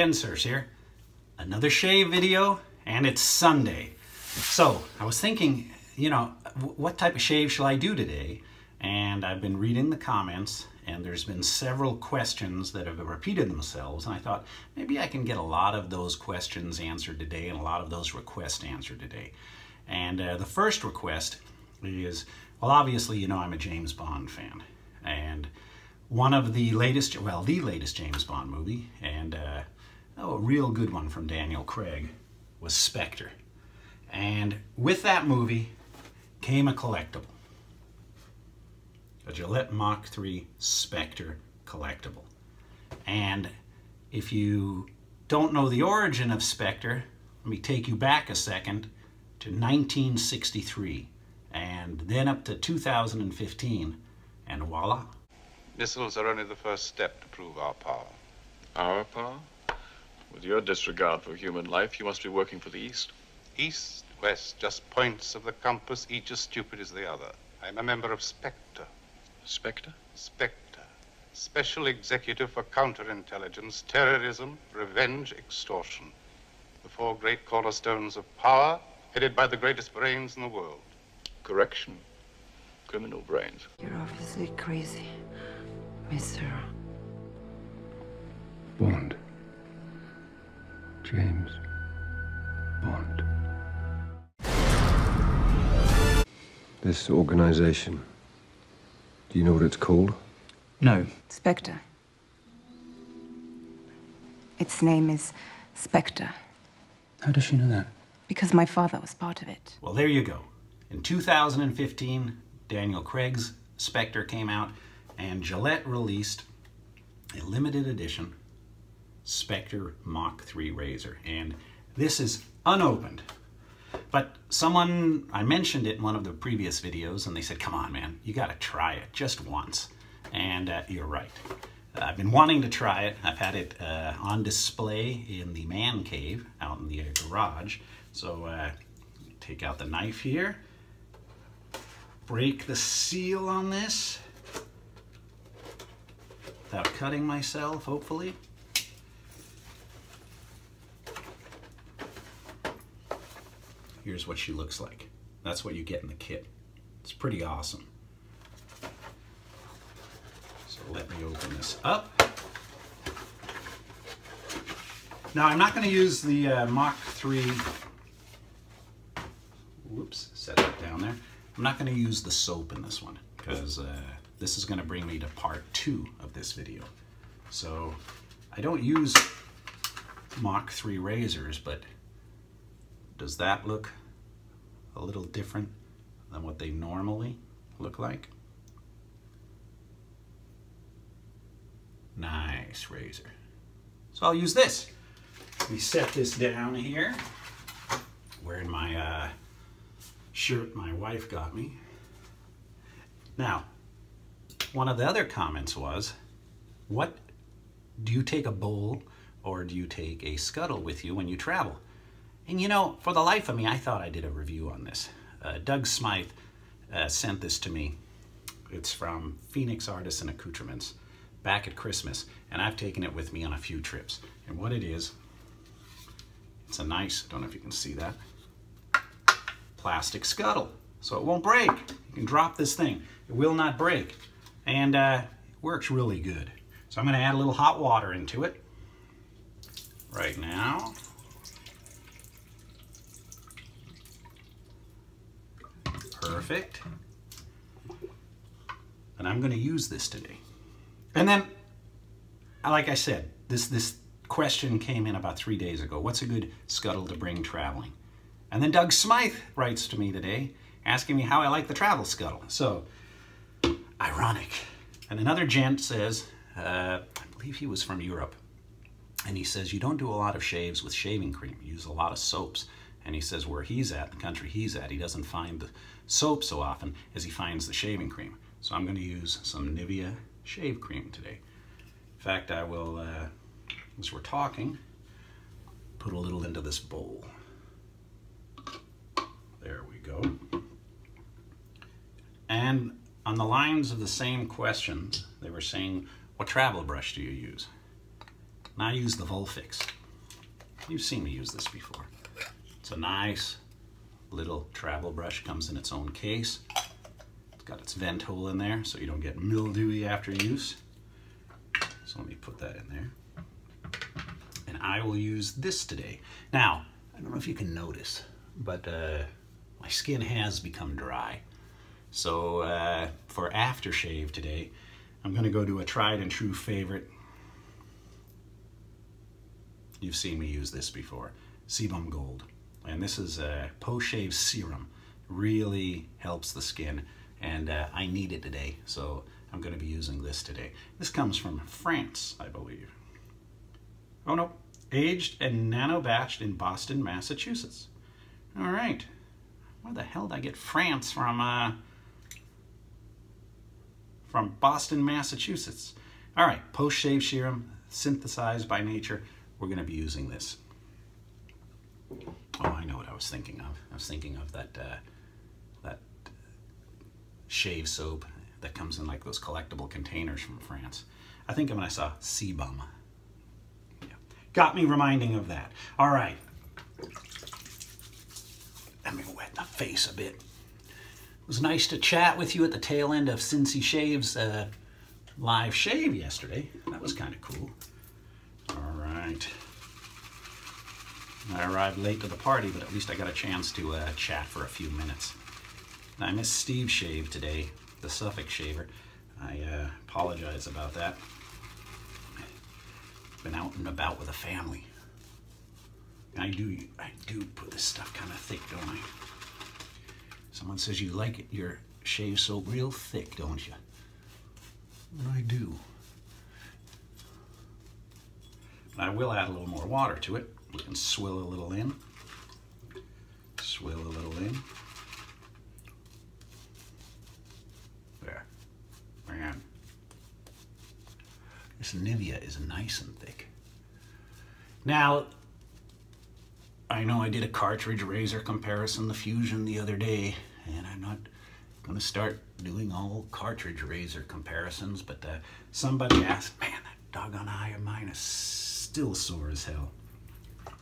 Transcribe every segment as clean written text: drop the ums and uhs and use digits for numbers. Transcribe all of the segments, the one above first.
Ken Sirs here. Another shave video, and it's Sunday. So I was thinking, you know, what type of shave shall I do today? And I've been reading the comments, and there's been several questions that have repeated themselves, and I thought maybe I can get a lot of those questions answered today and a lot of those requests answered today. And the first request is, well, obviously, you know, I'm a James Bond fan, and one of the latest, well, the latest James Bond movie, and a real good one from Daniel Craig, was Spectre. And with that movie came a collectible, a Gillette Mach 3 Spectre collectible. And if you don't know the origin of Spectre, let me take you back a second to 1963, and then up to 2015, and voila. Missiles are only the first step to prove our power. Our power? With your disregard for human life, you must be working for the East. East, West, just points of the compass, each as stupid as the other. I'm a member of Spectre. Spectre? Spectre. Special Executive for Counterintelligence, Terrorism, Revenge, Extortion. The four great cornerstones of power, headed by the greatest brains in the world. Correction. Criminal brains. You're obviously crazy, Mr. Bond. James Bond. This organization, do you know what it's called? No. Spectre. Its name is Spectre. How does she know that? Because my father was part of it. Well, there you go. In 2015, Daniel Craig's Spectre came out, and Gillette released a limited edition Spectre Mach 3 Razor. And this is unopened. But someone, I mentioned it in one of the previous videos, and they said, come on, man, you gotta try it just once. And you're right. I've been wanting to try it. I've had it on display in the man cave out in the garage. So take out the knife here, break the seal on this without cutting myself, hopefully. Here's what she looks like. That's what you get in the kit. It's pretty awesome. So let me open this up. Now I'm not going to use the Mach 3, whoops, set that down there. I'm not going to use the soap in this one because this is going to bring me to part 2 of this video. So I don't use Mach 3 razors, but does that look a little different than what they normally look like? Nice razor. So I'll use this. Let me set this down here. Wearing my shirt my wife got me. Now, one of the other comments was, what, do you take a bowl or do you take a scuttle with you when you travel? And you know, for the life of me, I thought I did a review on this. Doug Smythe sent this to me. It's from Phoenix Artisan Accoutrements back at Christmas, and I've taken it with me on a few trips. And what it is, it's a nice, I don't know if you can see that, plastic scuttle. So it won't break. You can drop this thing. It will not break. And it works really good. So I'm going to add a little hot water into it right now. Perfect. And I'm going to use this today. And then, like I said, this question came in about 3 days ago. What's a good scuttle to bring traveling? And then Doug Smythe writes to me today asking me how I like the travel scuttle. So, ironic. And another gent says, I believe he was from Europe, and he says, you don't do a lot of shaves with shaving cream. You use a lot of soaps. And he says where he's at, the country he's at, he doesn't find the soap so often as he finds the shaving cream. So I'm going to use some Nivea shave cream today. In fact, I will, as we're talking, put a little into this bowl. There we go. And on the lines of the same questions, they were saying, what travel brush do you use? And I use the Vulfix. You've seen me use this before. It's a nice little travel brush, comes in its own case. It's got its vent hole in there so you don't get mildewy after use. So let me put that in there. And I will use this today. Now, I don't know if you can notice, but my skin has become dry. So for aftershave today, I'm gonna go do a tried and true favorite. You've seen me use this before, Sē'bŭm Gold. And this is a post-shave serum. Really helps the skin, and I need it today, so I'm gonna be using this today. This comes from France, I believe. Oh no, aged and nano-batched in Boston, Massachusetts. All right, where the hell did I get France from Boston, Massachusetts? All right, post-shave serum, synthesized by nature. We're gonna be using this. Oh, I know what I was thinking of. I was thinking of that that shave soap that comes in like those collectible containers from France. I think when I saw Sē'bŭm, yeah, got me reminding of that. All right, let me wet the face a bit. It was nice to chat with you at the tail end of Cincy Shave's live shave yesterday. That was kind of cool. All right. I arrived late to the party, but at least I got a chance to chat for a few minutes. And I missed Steve's shave today, the Suffolk shaver. I apologize about that. Been out and about with the family. I do put this stuff kind of thick, don't I? Someone says you like it, your shave soap real thick, don't you? And I do. I will add a little more water to it. We can swill a little in. Swill a little in. There. Man. This Nivea is nice and thick. Now, I know I did a cartridge razor comparison, the Fusion, the other day, and I'm not going to start doing all cartridge razor comparisons, but somebody asked, man, that doggone eye of mine is still sore as hell.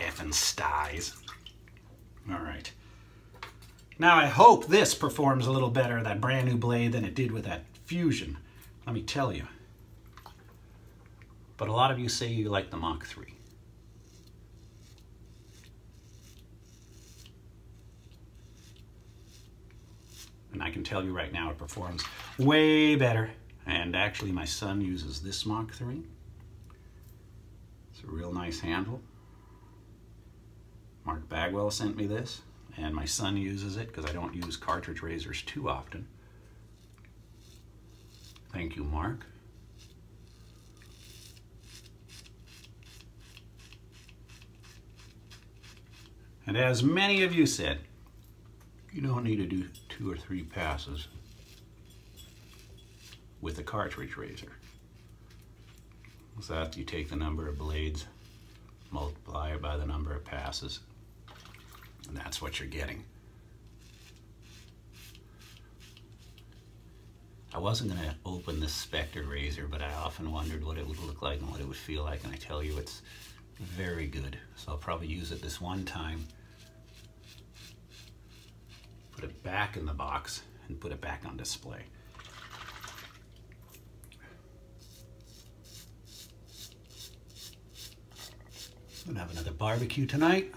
Effing styes. All right. Now I hope this performs a little better, that brand new blade, than it did with that Fusion. Let me tell you. But a lot of you say you like the Mach 3. And I can tell you right now it performs way better. And actually my son uses this Mach 3. It's a real nice handle. Mark Bagwell sent me this, and my son uses it because I don't use cartridge razors too often. Thank you, Mark. And as many of you said, you don't need to do 2 or 3 passes with a cartridge razor. So after you take the number of blades, multiply by the number of passes, and that's what you're getting. I wasn't going to open this Spectre razor, but I often wondered what it would look like and what it would feel like, and I tell you it's very good. So I'll probably use it this one time, put it back in the box, and put it back on display. I'm gonna have another barbecue tonight.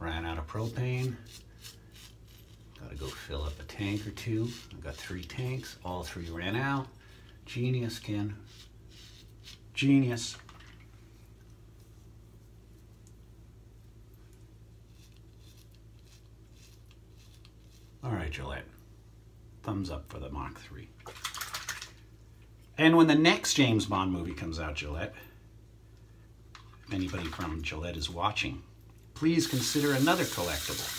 Ran out of propane. Gotta go fill up a tank or two. I've got 3 tanks, all 3 ran out. Genius, Ken. Genius. All right, Gillette. Thumbs up for the Mach 3. And when the next James Bond movie comes out, Gillette, if anybody from Gillette is watching, please consider another collectible.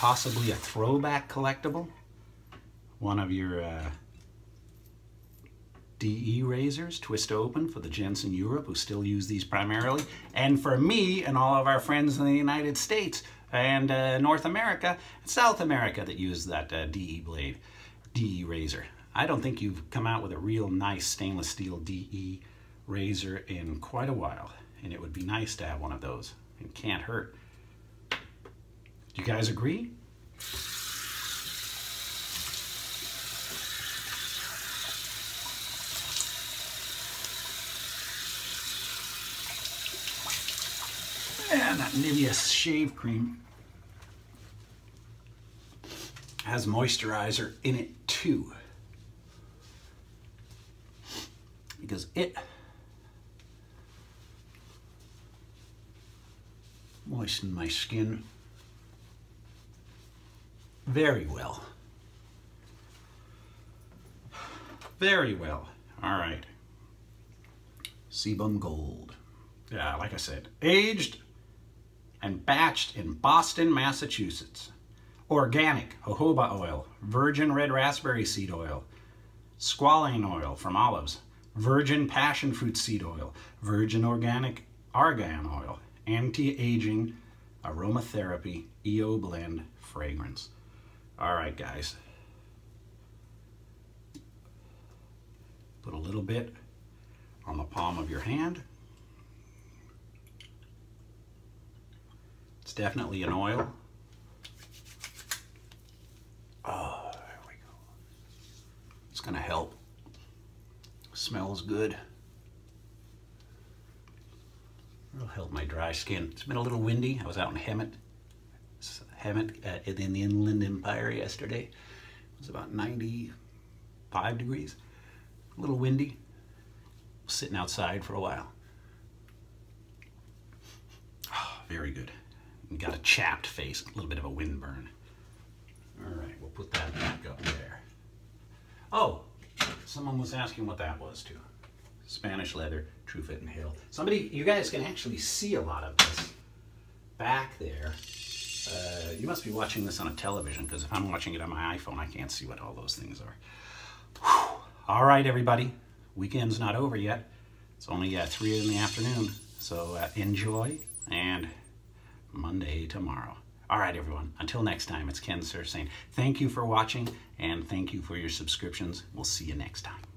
Possibly a throwback collectible. One of your DE razors, twist open, for the gents in Europe who still use these primarily. And for me and all of our friends in the United States and North America and South America that use that DE blade, DE razor. I don't think you've come out with a real nice stainless steel DE razor in quite a while, and it would be nice to have one of those. It can't hurt. Do you guys agree? And that Nivea shave cream has moisturizer in it too, because it moistened my skin very well. Very well. All right. Sē'bŭm Gold. Yeah, like I said, aged and batched in Boston, Massachusetts. Organic jojoba oil, virgin red raspberry seed oil, squalane oil from olives, virgin passion fruit seed oil, virgin organic argan oil, anti-aging aromatherapy EO blend fragrance. All right, guys. Put a little bit on the palm of your hand. It's definitely an oil. Oh, there we go. It's gonna help. Smells good. It'll help my dry skin. It's been a little windy. I was out in Hemet in the Inland Empire yesterday. It was about 95 degrees. A little windy. Sitting outside for a while. Oh, very good. We got a chapped face, a little bit of a windburn. All right, we'll put that back up there. Oh, someone was asking what that was too. Spanish leather, true fit and hail. Somebody, you guys can actually see a lot of this back there. You must be watching this on a television, because if I'm watching it on my iPhone, I can't see what all those things are. Whew. All right, everybody. Weekend's not over yet. It's only 3 in the afternoon, so enjoy, and Monday tomorrow. All right, everyone. Until next time, it's Ken Sirs saying thank you for watching, and thank you for your subscriptions. We'll see you next time.